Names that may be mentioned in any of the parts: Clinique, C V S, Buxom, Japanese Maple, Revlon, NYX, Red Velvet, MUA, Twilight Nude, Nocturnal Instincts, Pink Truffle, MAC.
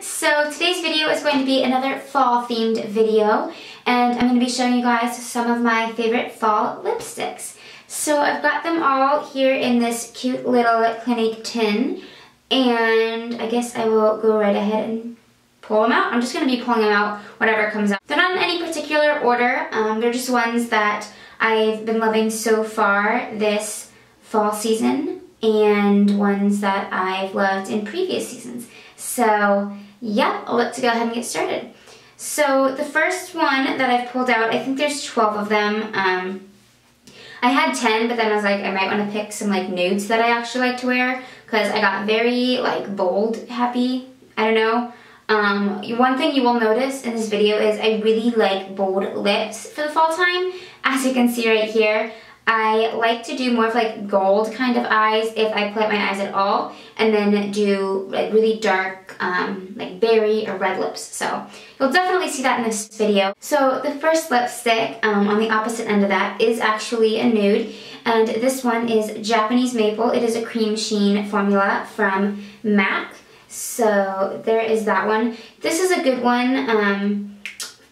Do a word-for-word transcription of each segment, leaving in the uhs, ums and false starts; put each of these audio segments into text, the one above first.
So today's video is going to be another fall themed video, and I'm going to be showing you guys some of my favorite fall lipsticks. So I've got them all here in this cute little Clinique tin, and I guess I will go right ahead and pull them out. I'm just going to be pulling them out whatever comes out. They're not in any particular order, um, they're just ones that I've been loving so far this fall season, and ones that I've loved in previous seasons. So yeah, let's go ahead and get started. So the first one that I've pulled out, I think there's twelve of them. Um, I had ten, but then I was like, I might want to pick some like nudes that I actually like to wear, because I got very like bold happy, I don't know. Um, one thing you will notice in this video is I really like bold lips for the fall time. As you can see right here, I like to do more of like gold kind of eyes if I put my eyes at all, and then do like really dark um, like berry or red lips. So you'll definitely see that in this video. So the first lipstick um, on the opposite end of that is actually a nude, and this one is Japanese Maple. It is a cream sheen formula from MAC. So there is that one. This is a good one um,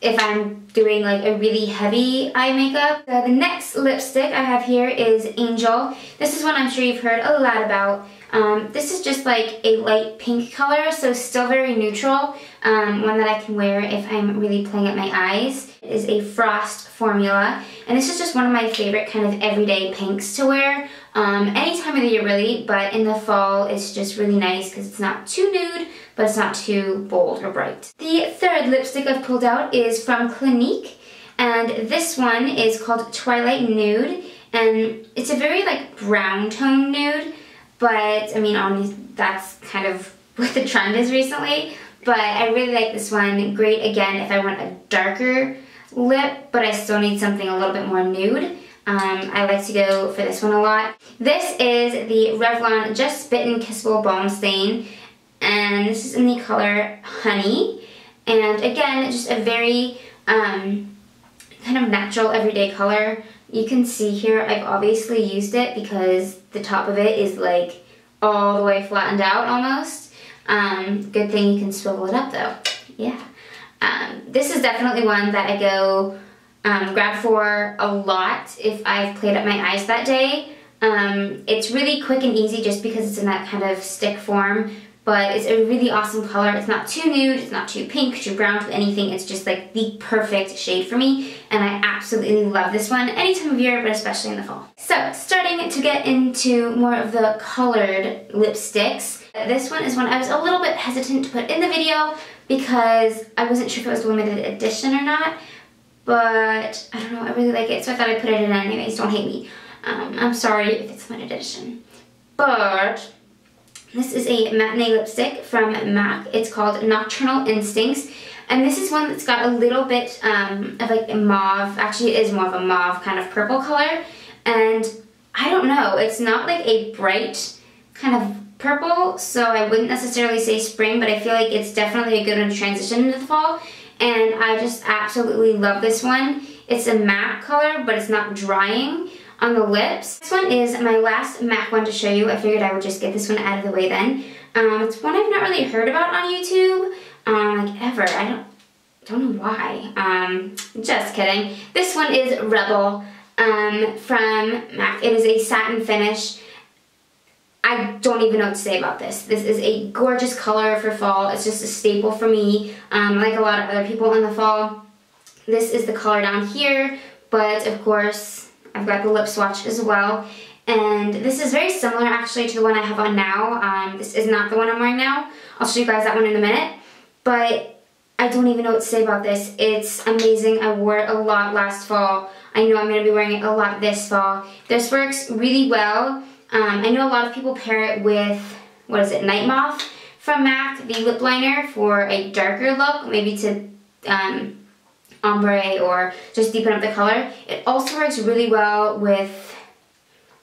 if I'm doing like a really heavy eye makeup. So the next lipstick I have here is Angel. This is one I'm sure you've heard a lot about. Um, this is just like a light pink color, so still very neutral. Um, one that I can wear if I'm really playing at my eyes. It is a frost formula, and this is just one of my favorite kind of everyday pinks to wear. Um, any time of the year really, but in the fall it's just really nice because it's not too nude, but it's not too bold or bright. The third lipstick I've pulled out is from Clinique, and this one is called Twilight Nude, and it's a very like brown tone nude, but I mean honestly, that's kind of what the trend is recently, but I really like this one. Great again if I want a darker lip, but I still need something a little bit more nude. Um, I like to go for this one a lot. This is the Revlon Just Spitten Kissable Balm Stain, and this is in the color Honey. And again, just a very um, kind of natural everyday color. You can see here I've obviously used it because the top of it is like all the way flattened out almost. Um, good thing you can swivel it up though. Yeah. Um, this is definitely one that I go Um, grab for a lot if I've played up my eyes that day. Um, it's really quick and easy just because it's in that kind of stick form, but it's a really awesome color. It's not too nude, it's not too pink, too brown, too anything. It's just like the perfect shade for me, and I absolutely love this one any time of year, but especially in the fall. So starting to get into more of the colored lipsticks. This one is one I was a little bit hesitant to put in the video because I wasn't sure if it was limited edition or not. But I don't know, I really like it, so I thought I'd put it in anyways. Don't hate me. Um, I'm sorry if it's limited edition. But this is a matinee lipstick from MAC. It's called Nocturnal Instincts. And this is one that's got a little bit um, of like a mauve, actually it is more of a mauve kind of purple color. And I don't know, it's not like a bright kind of purple, so I wouldn't necessarily say spring, but I feel like it's definitely a good one to transition into the fall. And I just absolutely love this one. It's a matte color, but it's not drying on the lips. This one is my last MAC one to show you. I figured I would just get this one out of the way then. Um, it's one I've not really heard about on YouTube, um, like ever. I don't, don't know why. Um, just kidding. This one is Rebel um, from MAC. It is a satin finish. I don't even know what to say about this. This is a gorgeous color for fall. It's just a staple for me, um, like a lot of other people in the fall. This is the color down here, but of course I've got the lip swatch as well. And this is very similar actually to the one I have on now. Um, this is not the one I'm wearing now. I'll show you guys that one in a minute. But I don't even know what to say about this. It's amazing. I wore it a lot last fall. I know I'm going to be wearing it a lot this fall. This works really well. Um, I know a lot of people pair it with, what is it, Night Moth from MAC, the lip liner, for a darker look, maybe to um, ombre or just deepen up the color. It also works really well with,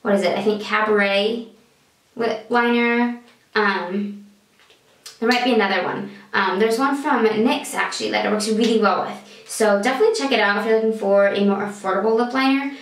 what is it, I think Cabaret lip liner. Um, there might be another one. Um, there's one from NYX actually that it works really well with. So definitely check it out if you're looking for a more affordable lip liner.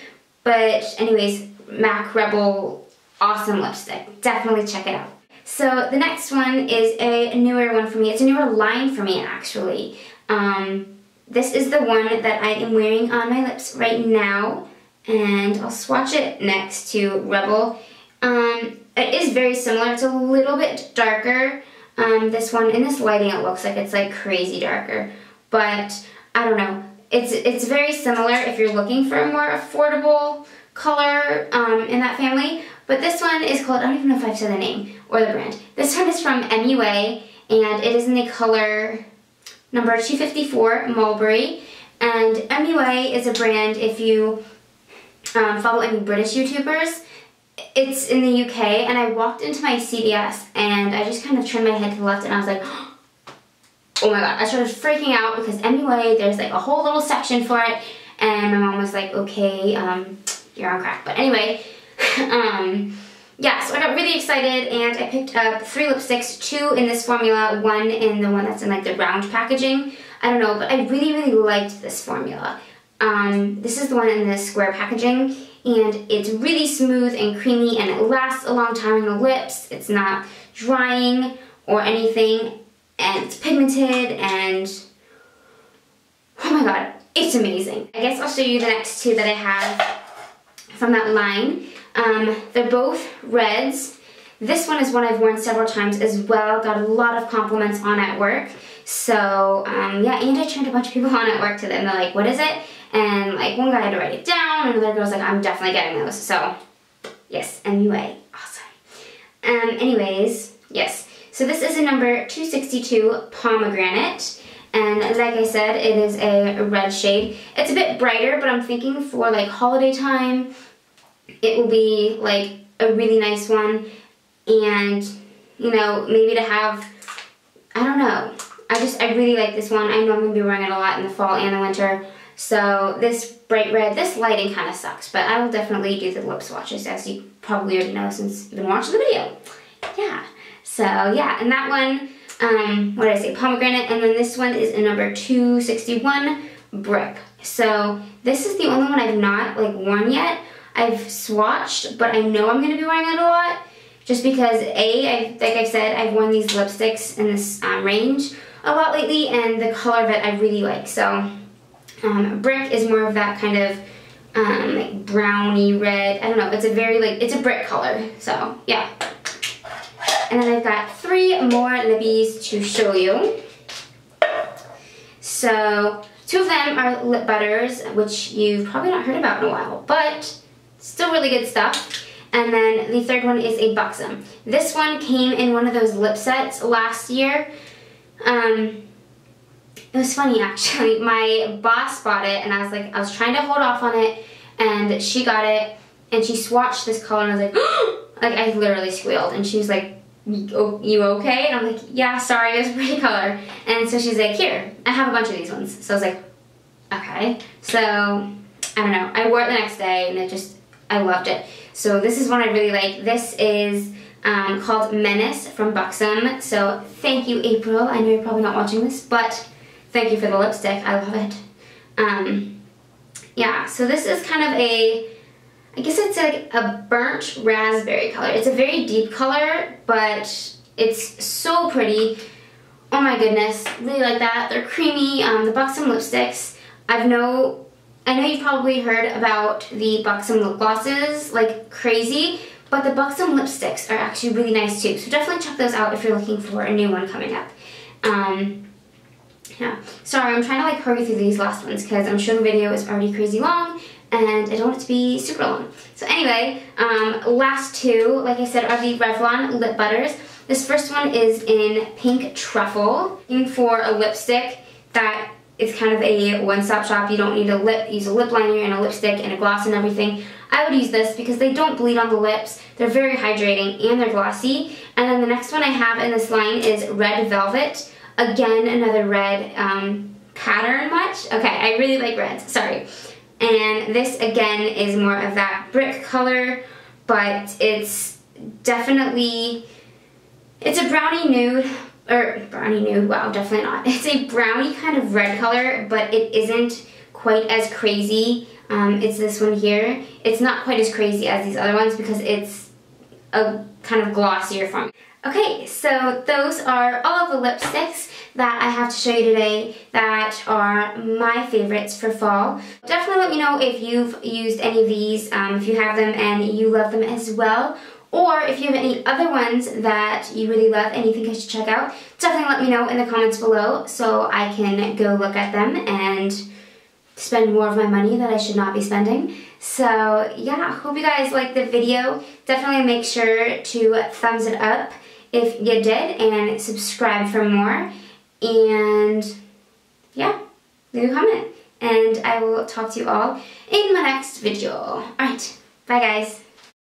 But anyways, MAC Rebel, awesome lipstick. Definitely check it out. So the next one is a newer one for me. It's a newer line for me, actually. Um, this is the one that I am wearing on my lips right now, and I'll swatch it next to Rebel. Um, it is very similar. It's a little bit darker. Um, this one, in this lighting, it looks like it's like crazy darker, but I don't know. It's, it's very similar if you're looking for a more affordable color um, in that family. But this one is called, I don't even know if I've said the name or the brand. This one is from M U A, and it is in the color number two fifty-four, Mulberry. And M U A is a brand, if you um, follow any British YouTubers, it's in the U K. And I walked into my C V S, and I just kind of turned my head to the left, and I was like, oh my god, I started freaking out because M U A, there's like a whole little section for it. And my mom was like, okay, um, you're on crack. But anyway, um, yeah, so I got really excited, and I picked up three lipsticks, two in this formula, one in the one that's in like the round packaging. I don't know, but I really, really liked this formula. Um, this is the one in the square packaging, and it's really smooth and creamy, and it lasts a long time on the lips. It's not drying or anything, and it's pigmented, and oh my god, it's amazing. I guess I'll show you the next two that I have from that line. Um, they're both reds. This one is one I've worn several times as well. Got a lot of compliments on at work. So um, yeah, and I turned a bunch of people on at work to them. They're like, what is it? And like one guy had to write it down, and another girl's like, I'm definitely getting those. So yes, M U A, awesome. Um, anyways, yes. So this is a number two sixty-two Pomegranate. And like I said, it is a red shade. It's a bit brighter, but I'm thinking for like holiday time, it will be like a really nice one. And, you know, maybe to have, I don't know. I just, I really like this one. I know I'm going to be wearing it a lot in the fall and the winter. So this bright red, this lighting kind of sucks, but I will definitely do the lip swatches, as you probably already know since you've been watching the video. Yeah. So yeah, and that one, um, what did I say, Pomegranate, and then this one is a number two sixty-one, Brick. So this is the only one I've not like worn yet. I've swatched, but I know I'm going to be wearing it a lot, just because A, I've, like I've said, I've worn these lipsticks in this um, range a lot lately, and the color of it I really like. So um, Brick is more of that kind of um, like browny red. I don't know, it's a very like, it's a brick color, so yeah. And then I've got three more lippies to show you. So two of them are lip butters, which you've probably not heard about in a while, but still really good stuff. And then the third one is a Buxom. This one came in one of those lip sets last year. Um, it was funny, actually. My boss bought it, and I was like, I was trying to hold off on it, and she got it, and she swatched this color, and I was like, like I literally squealed, and she was like, oh, you okay? And I'm like, yeah, sorry, it was a pretty color. And so she's like, here, I have a bunch of these ones. So I was like, okay. So, I don't know. I wore it the next day, and it just, I loved it. So this is one I really like. This is um, called Menace from Buxom. So thank you, April. I know you're probably not watching this, but thank you for the lipstick. I love it. Um, yeah, so this is kind of a, I guess it's like a burnt raspberry color. It's a very deep color, but it's so pretty. Oh my goodness, really like that. They're creamy. Um, the Buxom lipsticks. I've know, I know you've probably heard about the Buxom lip glosses like crazy, but the Buxom lipsticks are actually really nice too. So definitely check those out if you're looking for a new one coming up. Um, yeah. Sorry, I'm trying to like hurry through these last ones because I'm sure the video is already crazy long, and I don't want it to be super long. So anyway, um, last two, like I said, are the Revlon lip butters. This first one is in Pink Truffle. Looking for a lipstick that is kind of a one-stop shop. You don't need a lip, use a lip liner and a lipstick and a gloss and everything. I would use this because they don't bleed on the lips. They're very hydrating and they're glossy. And then the next one I have in this line is Red Velvet. Again, another red um, pattern much. Okay, I really like reds, sorry. And this, again, is more of that brick color, but it's definitely, it's a brownie nude, or brownie nude, wow, definitely not. It's a brownie kind of red color, but it isn't quite as crazy. Um, it's this one here. It's not quite as crazy as these other ones because it's a kind of glossier form. Okay, so those are all of the lipsticks that I have to show you today that are my favorites for fall. Definitely let me know if you've used any of these, um, if you have them and you love them as well, or if you have any other ones that you really love and you think I should check out. Definitely let me know in the comments below so I can go look at them and spend more of my money that I should not be spending. So yeah, hope you guys liked the video. Definitely make sure to thumbs it up if you did and subscribe for more. And yeah, leave a comment. And I will talk to you all in my next video. Alright, bye guys.